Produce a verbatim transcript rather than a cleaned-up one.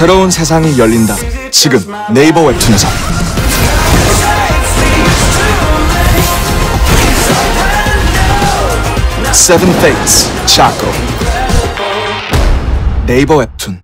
새로운 세상이 열린다. 지금 네이버 웹툰에서. Seven Fates, Chaco. 네이버 웹툰.